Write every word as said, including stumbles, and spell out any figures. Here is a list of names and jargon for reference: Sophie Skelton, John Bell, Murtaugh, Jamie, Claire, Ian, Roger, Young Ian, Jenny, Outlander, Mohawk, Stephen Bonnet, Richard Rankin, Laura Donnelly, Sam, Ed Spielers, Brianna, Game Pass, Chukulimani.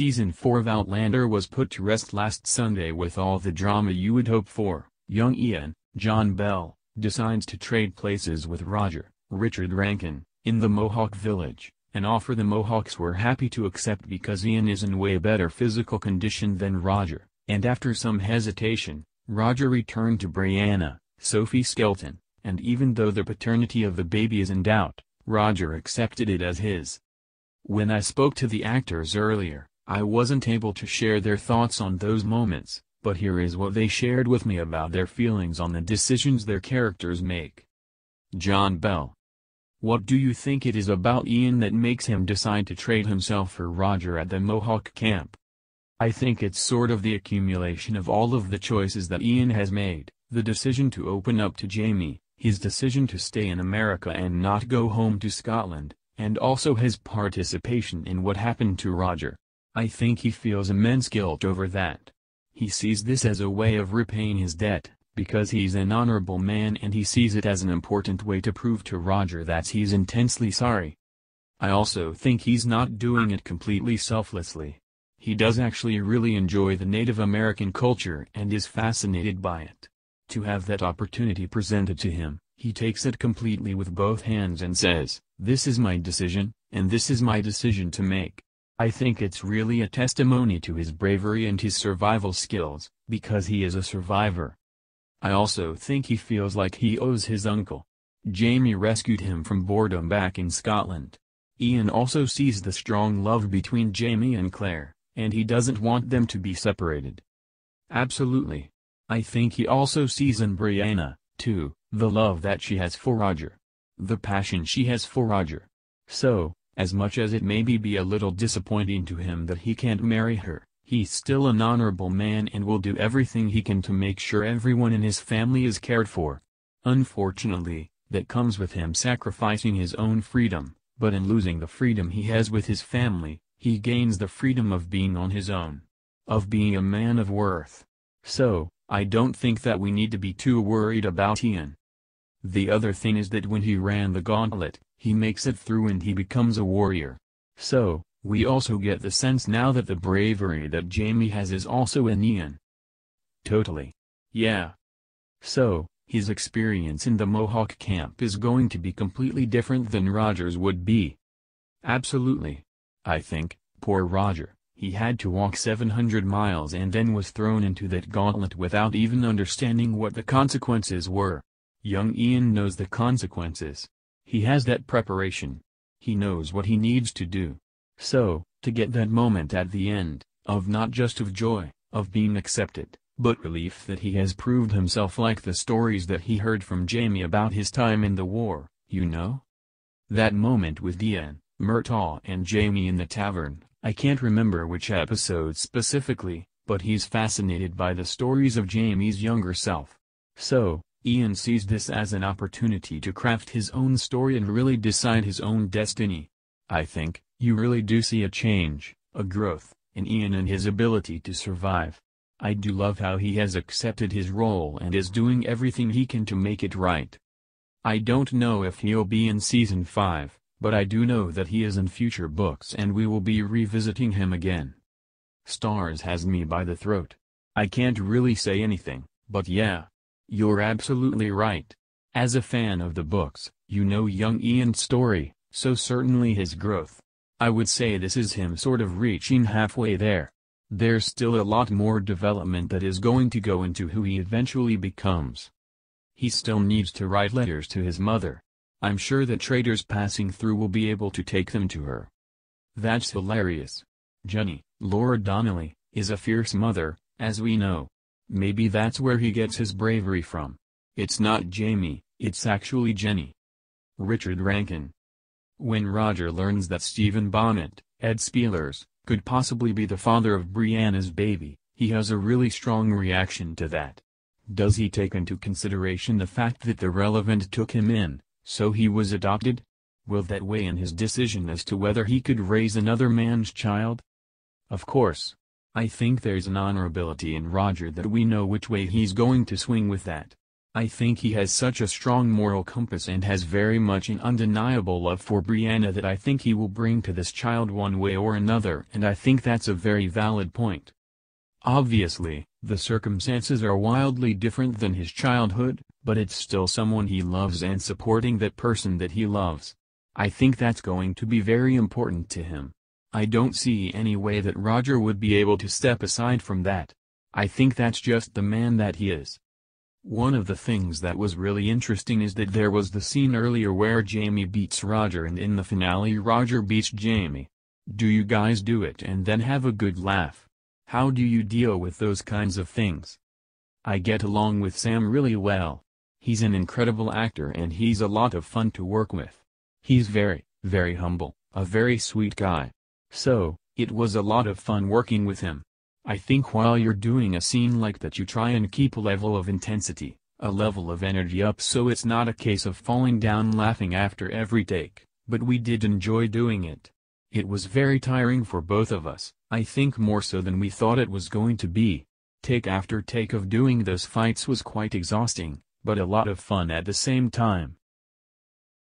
Season four of Outlander was put to rest last Sunday with all the drama you would hope for. Young Ian, John Bell, decides to trade places with Roger, Richard Rankin, in the Mohawk village, an offer the Mohawks were happy to accept because Ian is in way better physical condition than Roger, and after some hesitation, Roger returned to Brianna, Sophie Skelton, and even though the paternity of the baby is in doubt, Roger accepted it as his. When I spoke to the actors earlier, I wasn't able to share their thoughts on those moments, but here is what they shared with me about their feelings on the decisions their characters make. John Bell: what do you think it is about Ian that makes him decide to trade himself for Roger at the Mohawk camp? I think it's sort of the accumulation of all of the choices that Ian has made, the decision to open up to Jamie, his decision to stay in America and not go home to Scotland, and also his participation in what happened to Roger. I think he feels immense guilt over that. He sees this as a way of repaying his debt, because he's an honorable man and he sees it as an important way to prove to Roger that he's intensely sorry. I also think he's not doing it completely selflessly. He does actually really enjoy the Native American culture and is fascinated by it. To have that opportunity presented to him, he takes it completely with both hands and says, "This is my decision, and this is my decision to make." I think it's really a testimony to his bravery and his survival skills, because he is a survivor. I also think he feels like he owes his uncle. Jamie rescued him from boredom back in Scotland. Ian also sees the strong love between Jamie and Claire, and he doesn't want them to be separated. Absolutely. I think he also sees in Brianna, too, the love that she has for Roger. The passion she has for Roger. So, as much as it may be a little disappointing to him that he can't marry her, he's still an honorable man and will do everything he can to make sure everyone in his family is cared for. Unfortunately, that comes with him sacrificing his own freedom, but in losing the freedom he has with his family, he gains the freedom of being on his own. Of being a man of worth. So, I don't think that we need to be too worried about Ian. The other thing is that when he ran the gauntlet, he makes it through and he becomes a warrior. So, we also get the sense now that the bravery that Jamie has is also in Ian. Totally. Yeah. So, his experience in the Mohawk camp is going to be completely different than Roger's would be. Absolutely. I think, poor Roger, he had to walk seven hundred miles and then was thrown into that gauntlet without even understanding what the consequences were. Young Ian knows the consequences. He has that preparation. He knows what he needs to do. So, to get that moment at the end, of not just of joy, of being accepted, but relief that he has proved himself like the stories that he heard from Jamie about his time in the war, you know? That moment with Ian, Murtaugh and Jamie in the tavern, I can't remember which episode specifically, but he's fascinated by the stories of Jamie's younger self. So, Ian sees this as an opportunity to craft his own story and really decide his own destiny. I think, you really do see a change, a growth, in Ian and his ability to survive. I do love how he has accepted his role and is doing everything he can to make it right. I don't know if he'll be in Season five, but I do know that he is in future books and we will be revisiting him again. Stars has me by the throat. I can't really say anything, but yeah. You're absolutely right. As a fan of the books, you know young Ian's story, so certainly his growth. I would say this is him sort of reaching halfway there. There's still a lot more development that is going to go into who he eventually becomes. He still needs to write letters to his mother. I'm sure the traders passing through will be able to take them to her. That's hilarious. Jenny, Laura Donnelly, is a fierce mother, as we know. Maybe that's where he gets his bravery from. It's not Jamie, it's actually Jenny. Richard Rankin: when Roger learns that Stephen Bonnet, Ed Spielers, could possibly be the father of Brianna's baby, he has a really strong reaction to that. Does he take into consideration the fact that the relevant took him in, so he was adopted? Will that weigh in his decision as to whether he could raise another man's child? Of course. I think there's an honorability in Roger that we know which way he's going to swing with that. I think he has such a strong moral compass and has very much an undeniable love for Brianna that I think he will bring to this child one way or another, and I think that's a very valid point. Obviously, the circumstances are wildly different than his childhood, but it's still someone he loves and supporting that person that he loves. I think that's going to be very important to him. I don't see any way that Roger would be able to step aside from that. I think that's just the man that he is. One of the things that was really interesting is that there was the scene earlier where Jamie beats Roger, and in the finale Roger beats Jamie. Do you guys do it and then have a good laugh? How do you deal with those kinds of things? I get along with Sam really well. He's an incredible actor and he's a lot of fun to work with. He's very, very humble, a very sweet guy. So, it was a lot of fun working with him. I think while you're doing a scene like that you try and keep a level of intensity, a level of energy up, so it's not a case of falling down laughing after every take, but we did enjoy doing it. It was very tiring for both of us. I think more so than we thought it was going to be. Take after take of doing those fights was quite exhausting, but a lot of fun at the same time.